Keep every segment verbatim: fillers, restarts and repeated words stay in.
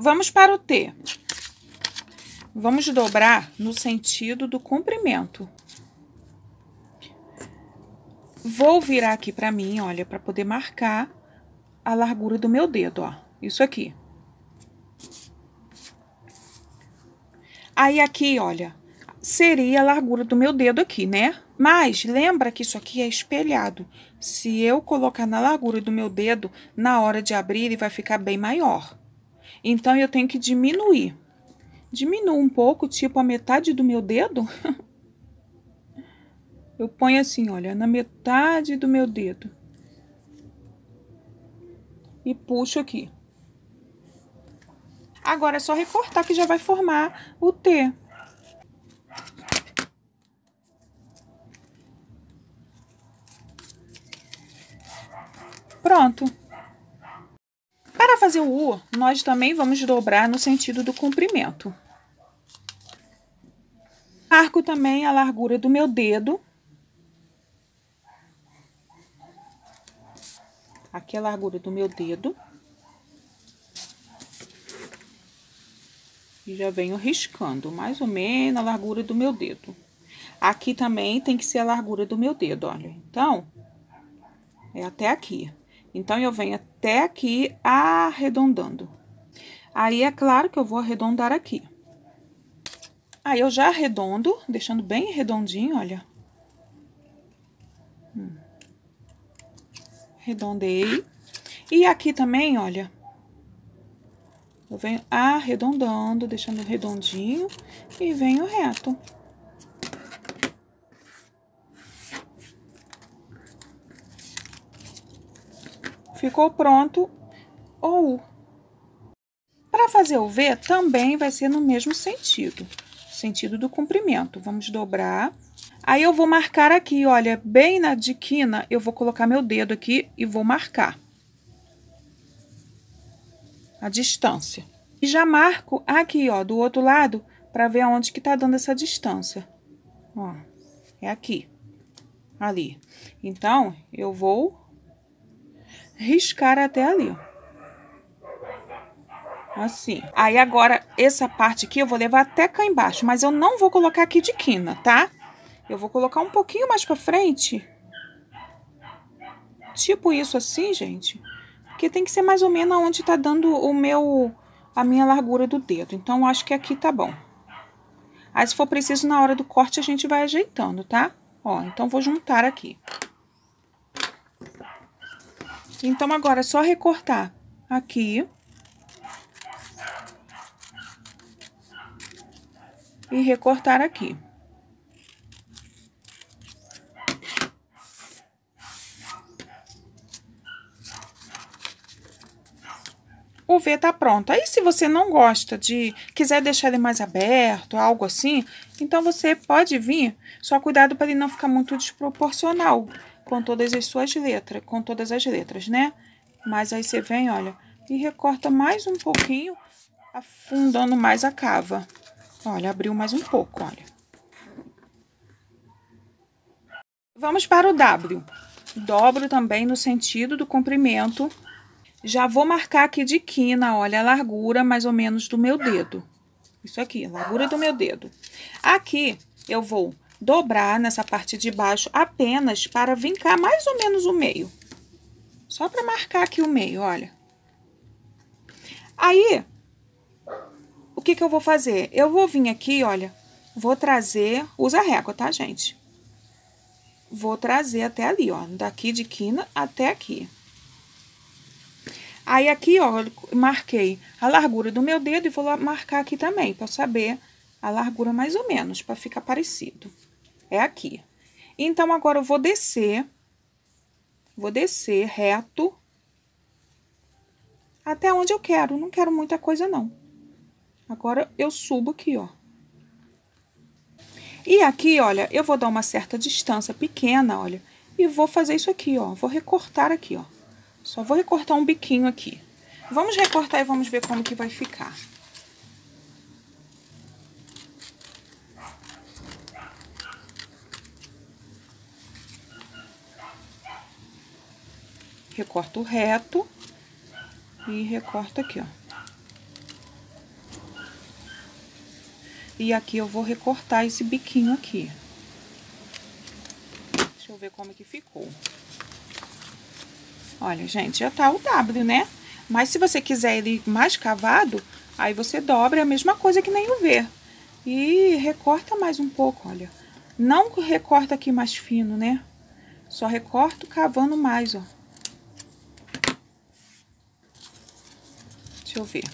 Vamos para o T. Vamos dobrar no sentido do comprimento. Vou virar aqui para mim, olha, para poder marcar a largura do meu dedo, ó. Isso aqui. Aí aqui, olha, seria a largura do meu dedo aqui, né? Mas lembra que isso aqui é espelhado. Se eu colocar na largura do meu dedo, na hora de abrir ele vai ficar bem maior. Então, eu tenho que diminuir. Diminuo um pouco, tipo a metade do meu dedo. Eu ponho assim, olha, na metade do meu dedo. E puxo aqui. Agora, é só recortar que já vai formar o T. Pronto. Para fazer o U, nós também vamos dobrar no sentido do comprimento. Marco também a largura do meu dedo. Aqui a largura do meu dedo. E já venho riscando mais ou menos a largura do meu dedo. Aqui também tem que ser a largura do meu dedo, olha. Então, é até aqui. Então, eu venho até aqui arredondando. Aí, é claro que eu vou arredondar aqui. Aí, eu já arredondo, deixando bem redondinho, olha. Hum. Arredondei. E aqui também, olha. Eu venho arredondando, deixando redondinho e venho reto. Ficou pronto o U. Para fazer o V, também vai ser no mesmo sentido, sentido do comprimento. Vamos dobrar. Aí, eu vou marcar aqui, olha, bem na diquina, eu vou colocar meu dedo aqui e vou marcar a distância. E já marco aqui, ó, do outro lado, para ver aonde que tá dando essa distância. Ó, é aqui, ali. Então, eu vou riscar até ali, assim. Aí, agora, essa parte aqui eu vou levar até cá embaixo, mas eu não vou colocar aqui de quina, tá? Eu vou colocar um pouquinho mais pra frente, tipo isso assim, gente, porque tem que ser mais ou menos onde tá dando o meu, a minha largura do dedo. Então, acho que aqui tá bom. Aí, se for preciso, na hora do corte, a gente vai ajeitando, tá? Ó, então, vou juntar aqui. Então, agora é só recortar aqui e recortar aqui. O V tá pronto. Aí, se você não gosta de, quiser deixar ele mais aberto, algo assim, então você pode vir, só cuidado para ele não ficar muito desproporcional. Com todas as suas letras, com todas as letras, né? Mas aí você vem, olha, e recorta mais um pouquinho, afundando mais a cava. Olha, abriu mais um pouco, olha. Vamos para o W. Dobro também no sentido do comprimento. Já vou marcar aqui de quina, olha, a largura mais ou menos do meu dedo. Isso aqui, a largura do meu dedo. Aqui eu vou dobrar nessa parte de baixo apenas para vincar mais ou menos o meio. Só para marcar aqui o meio, olha. Aí, o que que eu vou fazer? Eu vou vir aqui, olha, vou trazer... Usa a régua, tá, gente? Vou trazer até ali, ó, daqui de quina até aqui. Aí, aqui, ó, marquei a largura do meu dedo e vou marcar aqui também, para eu saber a largura mais ou menos, para ficar parecido. É aqui. Então, agora eu vou descer, vou descer reto até onde eu quero. Não quero muita coisa, não. Agora, eu subo aqui, ó. E aqui, olha, eu vou dar uma certa distância pequena, olha, e vou fazer isso aqui, ó. Vou recortar aqui, ó. Só vou recortar um biquinho aqui. Vamos recortar e vamos ver como que vai ficar. Recorto reto e recorto aqui, ó. E aqui eu vou recortar esse biquinho aqui. Deixa eu ver como é que ficou. Olha, gente, já tá o W, né? Mas se você quiser ele mais cavado, aí você dobra, a mesma coisa que nem o V. E recorta mais um pouco, olha. Não recorta aqui mais fino, né? Só recorto cavando mais, ó. Deixa eu ver.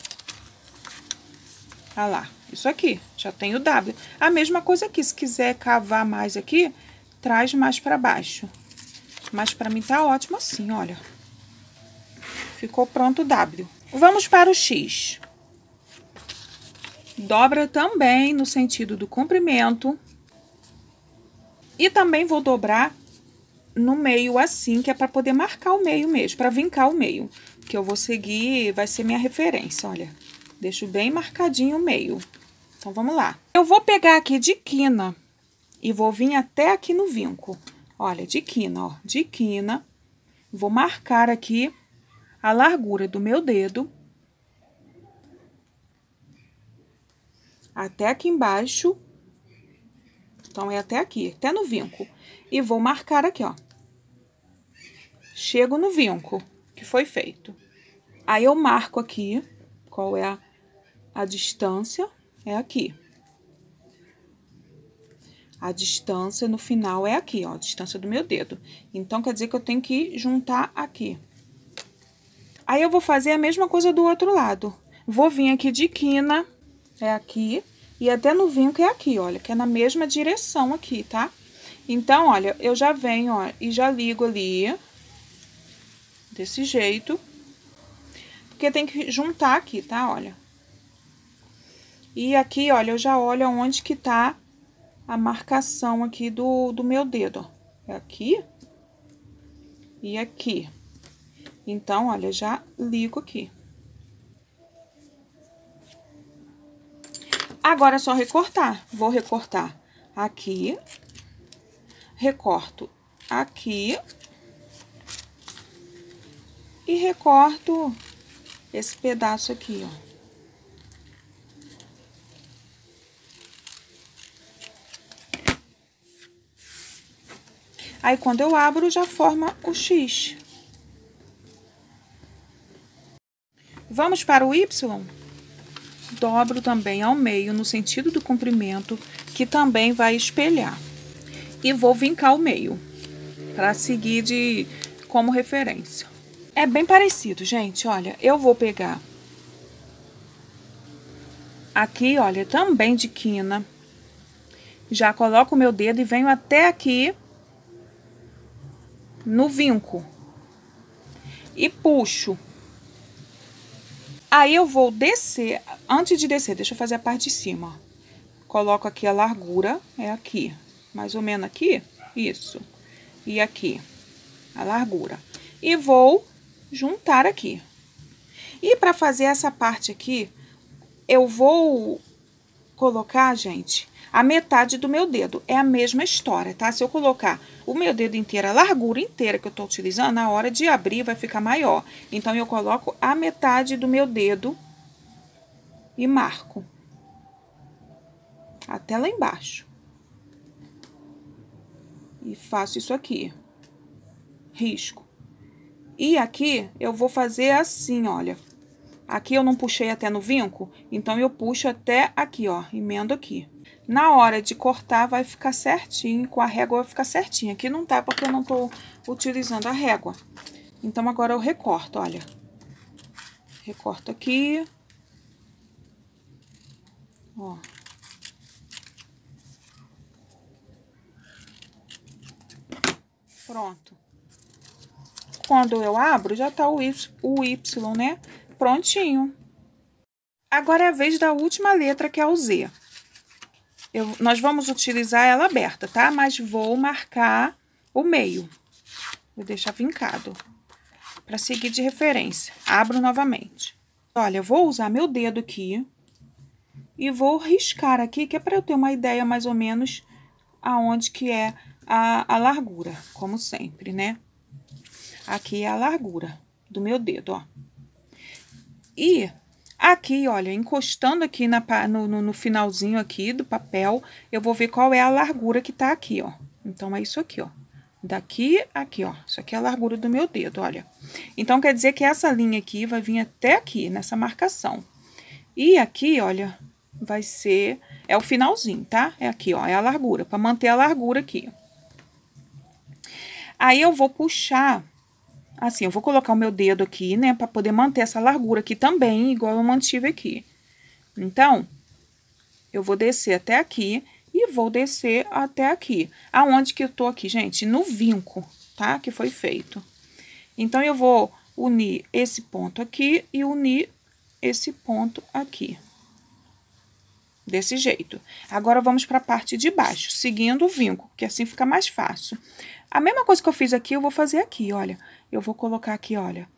Olha lá, isso aqui, já tem o W. A mesma coisa aqui, se quiser cavar mais aqui, traz mais pra baixo. Mas pra mim tá ótimo assim, olha. Ficou pronto o W. Vamos para o X. Dobra também no sentido do comprimento. E também vou dobrar no meio assim, que é para poder marcar o meio mesmo, para vincar o meio. Que eu vou seguir, vai ser minha referência, olha. Deixo bem marcadinho o meio. Então, vamos lá. Eu vou pegar aqui de quina e vou vir até aqui no vinco. Olha, de quina, ó, de quina. Vou marcar aqui a largura do meu dedo. Até aqui embaixo. Então, é até aqui, até no vinco. E vou marcar aqui, ó. Chego no vinco que foi feito. Aí, eu marco aqui qual é a, a distância, é aqui. A distância no final é aqui, ó, a distância do meu dedo. Então, quer dizer que eu tenho que juntar aqui. Aí, eu vou fazer a mesma coisa do outro lado. Vou vir aqui de quina, é aqui. E até no vinco é aqui, olha, que é na mesma direção aqui, tá? Então, olha, eu já venho, ó, e já ligo ali, desse jeito. Porque tem que juntar aqui, tá? Olha. E aqui, olha, eu já olho onde que tá a marcação aqui do, do meu dedo, ó. É aqui e aqui. Então, olha, já ligo aqui. Agora, é só recortar. Vou recortar aqui, recorto aqui e recorto esse pedaço aqui, ó. Aí, quando eu abro, já forma o X. Vamos para o Y. Dobro também ao meio, no sentido do comprimento, que também vai espelhar. E vou vincar o meio, para seguir de como referência. É bem parecido, gente, olha, eu vou pegar aqui, olha, também de quina. Já coloco o meu dedo e venho até aqui no vinco. E puxo. Aí, eu vou descer, antes de descer, deixa eu fazer a parte de cima, ó. Coloco aqui a largura, é aqui, mais ou menos aqui, isso, e aqui, a largura. E vou juntar aqui. E pra fazer essa parte aqui, eu vou colocar, gente, a metade do meu dedo, é a mesma história, tá? Se eu colocar o meu dedo inteiro, a largura inteira que eu tô utilizando, na hora de abrir vai ficar maior. Então, eu coloco a metade do meu dedo e marco. Até lá embaixo. E faço isso aqui. Risco. E aqui, eu vou fazer assim, olha. Aqui eu não puxei até no vinco, então eu puxo até aqui, ó, emendo aqui. Na hora de cortar vai ficar certinho, com a régua vai ficar certinho. Aqui não tá porque eu não tô utilizando a régua. Então, agora eu recorto, olha. Recorto aqui. Ó. Pronto. Quando eu abro, já tá o Y, o Y, né? Prontinho. Agora é a vez da última letra, que é o Z. Eu, nós vamos utilizar ela aberta, tá? Mas vou marcar o meio. Vou deixar vincado, pra seguir de referência. Abro novamente. Olha, eu vou usar meu dedo aqui e vou riscar aqui, que é pra eu ter uma ideia mais ou menos aonde que é a, a largura, como sempre, né? Aqui é a largura do meu dedo, ó. E Aqui, olha, encostando aqui na, no, no, no finalzinho aqui do papel, eu vou ver qual é a largura que tá aqui, ó. Então, é isso aqui, ó. Daqui, aqui, ó. Isso aqui é a largura do meu dedo, olha. Então, quer dizer que essa linha aqui vai vir até aqui, nessa marcação. E aqui, olha, vai ser... É o finalzinho, tá? É aqui, ó, é a largura, pra manter a largura aqui. Aí, eu vou puxar... Assim, eu vou colocar o meu dedo aqui, né, pra poder manter essa largura aqui também, igual eu mantive aqui. Então, eu vou descer até aqui e vou descer até aqui. Aonde que eu tô aqui, gente? No vinco, tá? Que foi feito. Então, eu vou unir esse ponto aqui e unir esse ponto aqui. Desse jeito. Agora, vamos pra parte de baixo, seguindo o vinco, que assim fica mais fácil. A mesma coisa que eu fiz aqui, eu vou fazer aqui, olha. Eu vou colocar aqui, olha,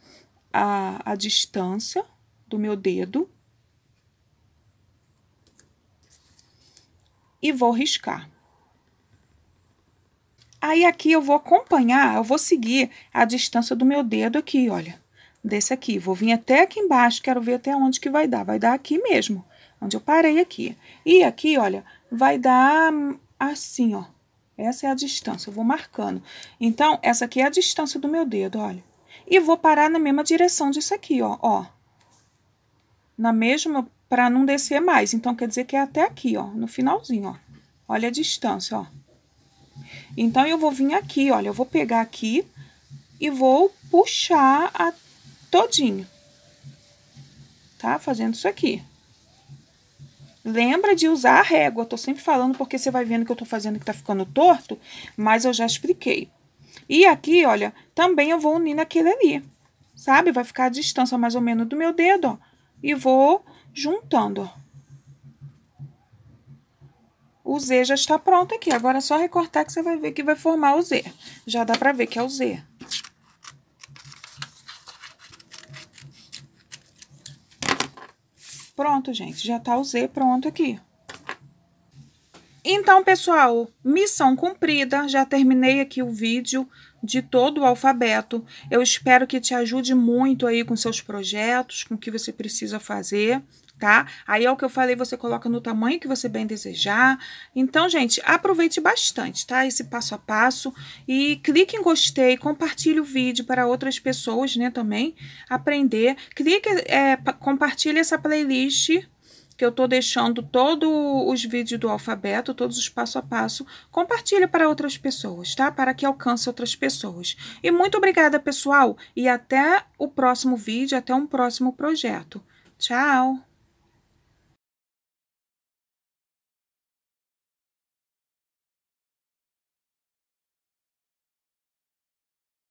a, a distância do meu dedo. E vou riscar. Aí, aqui, eu vou acompanhar, eu vou seguir a distância do meu dedo aqui, olha. Desse aqui. Vou vir até aqui embaixo, quero ver até onde que vai dar. Vai dar aqui mesmo, onde eu parei aqui. E aqui, olha, vai dar assim, ó. Essa é a distância, eu vou marcando. Então, essa aqui é a distância do meu dedo, olha. E vou parar na mesma direção disso aqui, ó, ó. Na mesma, pra não descer mais. Então, quer dizer que é até aqui, ó, no finalzinho, ó. Olha a distância, ó. Então, eu vou vir aqui, olha, eu vou pegar aqui e vou puxar a todinho. Tá? Fazendo isso aqui. Lembra de usar a régua, eu tô sempre falando porque você vai vendo que eu tô fazendo que tá ficando torto, mas eu já expliquei. E aqui, olha, também eu vou unir naquele ali, sabe? Vai ficar a distância mais ou menos do meu dedo, ó, e vou juntando, ó. O Z já está pronto aqui, agora é só recortar que você vai ver que vai formar o Z. Já dá pra ver que é o Z. Pronto, gente, já tá o Z pronto aqui. Então, pessoal, missão cumprida, já terminei aqui o vídeo de todo o alfabeto. Eu espero que te ajude muito aí com seus projetos, com o que você precisa fazer, tá? Aí é o que eu falei, você coloca no tamanho que você bem desejar. Então, gente, aproveite bastante, tá? Esse passo a passo e clique em gostei, compartilhe o vídeo para outras pessoas, né, também aprender. Clique, é, compartilhe essa playlist que eu tô deixando todos os vídeos do alfabeto, todos os passo a passo, compartilha para outras pessoas, tá? Para que alcance outras pessoas. E muito obrigada, pessoal, e até o próximo vídeo, até um próximo projeto. Tchau!